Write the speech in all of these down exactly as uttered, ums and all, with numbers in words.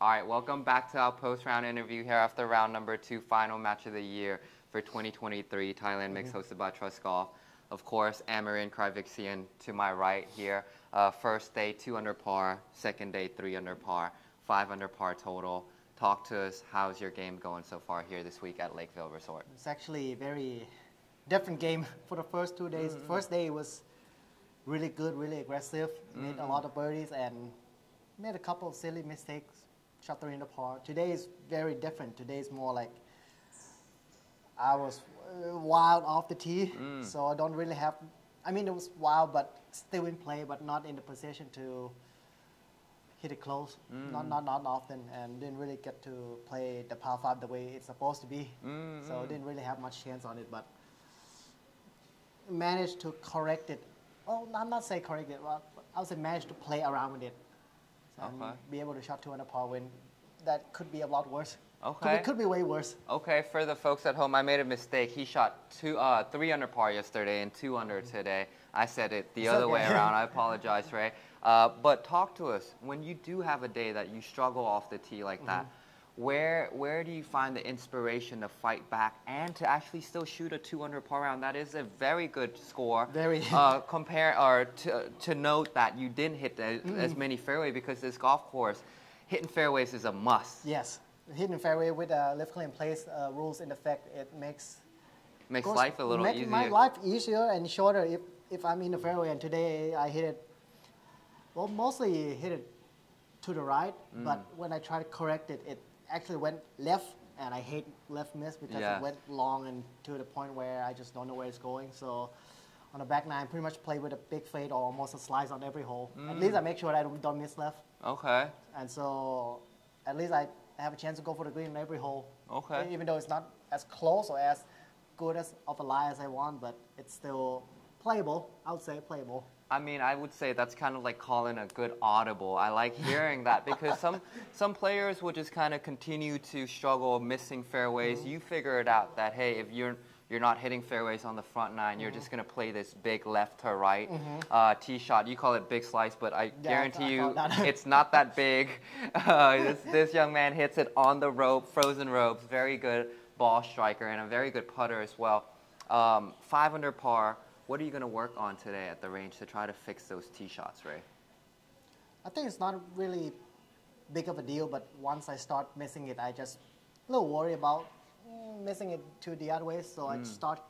All right, welcome back to our post-round interview here after round number two, final match of the year for twenty twenty-three Thailand Mix hosted by Trust Golf. Of course, Amarin Kraviksian to my right here. Uh, first day, two under par. Second day, three under par. Five under par total. Talk to us, how's your game going so far here this week at Lakeville Resort? It's actually a very different game for the first two days. Mm-hmm. First day was really good, really aggressive. Mm-hmm. Made a lot of birdies and made a couple of silly mistakes. Shot three in the par. Today is very different. Today is more like I was wild off the tee, mm. so I don't really have. I mean, it was wild, but still in play, but not in the position to hit it close. Mm. Not, not, not often, and didn't really get to play the par five the way it's supposed to be. Mm-hmm. So didn't really have much chance on it, but managed to correct it. Well, I'm not saying correct it. Well, I would say managed to play around with it. And okay. be able to shot two under par when that could be a lot worse. Okay. It could be way worse. Okay, for the folks at home, I made a mistake. He shot two, uh, three under par yesterday and two under today. I said it the it's other okay. way around. I apologize, Ray. Uh, but talk to us. When you do have a day that you struggle off the tee like mm-hmm. that, where, where do you find the inspiration to fight back and to actually still shoot a two under par round? That is a very good score. Very. Uh, compare or to, to note that you didn't hit the, mm. as many fairway, because this golf course, hitting fairways is a must. Yes, hitting fairway with uh, left-click in place uh, rules in effect, it makes makes course, life a little make easier. My life easier and shorter if if I'm in the fairway. And today I hit it. Well, mostly hit it to the right, mm. but when I try to correct it, it actually went left, and I hate left miss because yeah. it went long and to the point where I just don't know where it's going. So on the back nine, I pretty much play with a big fade or almost a slice on every hole. Mm. At least I make sure that I don't, don't miss left. Okay. And so at least I have a chance to go for the green on every hole. Okay. Even though it's not as close or as good as of a lie as I want, but it's still playable. I would say playable. I mean, I would say that's kind of like calling a good audible. I like hearing that because some some players will just kind of continue to struggle missing fairways. Mm-hmm. You figure it out that, hey, if you're you're not hitting fairways on the front nine, mm-hmm. you're just going to play this big left to right mm-hmm. uh, tee shot. You call it big slice, but I yeah, guarantee you it's not that big. Uh, this, this young man hits it on the rope, frozen ropes, very good ball striker and a very good putter as well. Um, five under par. What are you going to work on today at the range to try to fix those tee shots, Ray? I think it's not really big of a deal, but once I start missing it, I just a little worry about missing it to the other way. So mm. I start,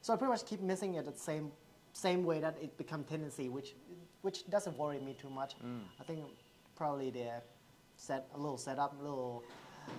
so I pretty much keep missing it the same same way that it become tendency, which which doesn't worry me too much. Mm. I think probably the set a little setup, a little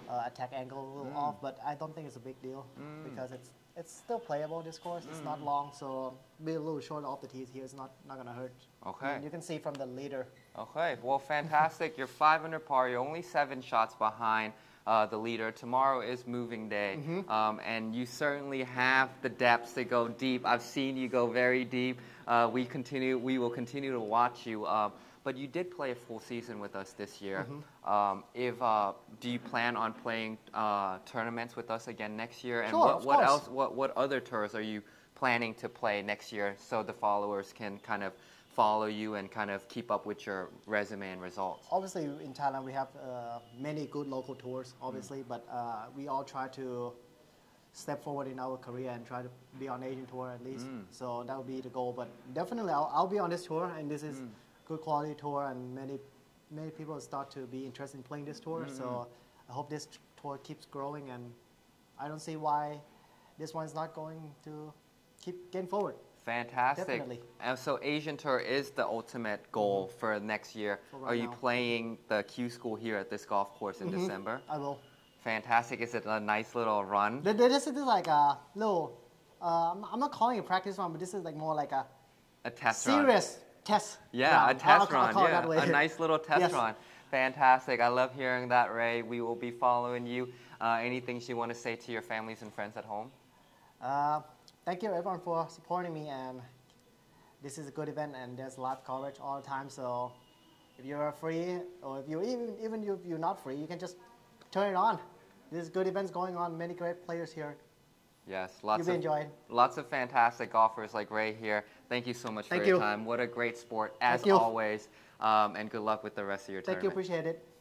uh, attack angle, a little mm. off, but I don't think it's a big deal mm. because it's. It's still playable, this course. It's mm. not long, so be a little short off the tees here. It's not, not going to hurt. Okay. I mean, you can see from the leader. Okay. Well, fantastic. You're five under par. You're only seven shots behind uh, the leader. Tomorrow is moving day, mm-hmm. um, and you certainly have the depths to go deep. I've seen you go very deep. Uh, we continue. We will continue to watch you. Uh, but you did play a full season with us this year. Mm-hmm. um, if uh, do you plan on playing uh, tournaments with us again next year? And sure, what, of what course. else? What what other tours are you planning to play next year so the followers can kind of follow you and kind of keep up with your resume and results? Obviously, in Thailand we have uh, many good local tours, obviously, mm. but uh, we all try to step forward in our career and try to be on Asian Tour at least. Mm. So that would be the goal. But definitely, I'll, I'll be on this tour, and this is. Mm. Good quality tour, and many many people start to be interested in playing this tour. Mm-hmm. So I hope this tour keeps growing, and I don't see why this one's not going to keep getting forward. Fantastic. Definitely. And so Asian Tour is the ultimate goal mm-hmm. for next year. For right Are you now. playing the Q School here at this golf course in mm-hmm. December? I will. Fantastic. Is it a nice little run? This is like a little, uh, I'm not calling it practice run, but this is like more like a, a test serious run. Test yeah, round. a test I'll, run. I'll yeah, a nice little test yes. run. Fantastic. I love hearing that, Ray. We will be following you. Uh, anything you want to say to your families and friends at home? Uh, thank you, everyone, for supporting me. And this is a good event, and there's live coverage all the time. So if you're free, or if you even even if you're not free, you can just turn it on. There's good events going on. Many great players here. Yes, lots You've of enjoyed. lots of fantastic golfers like Ray here. Thank you so much Thank for you. your time. What a great sport as always, um, and good luck with the rest of your Thank tournament. Thank you, appreciate it.